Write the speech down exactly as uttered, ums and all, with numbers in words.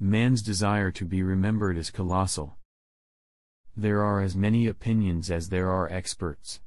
Man's desire to be remembered is colossal. There are as many opinions as there are experts.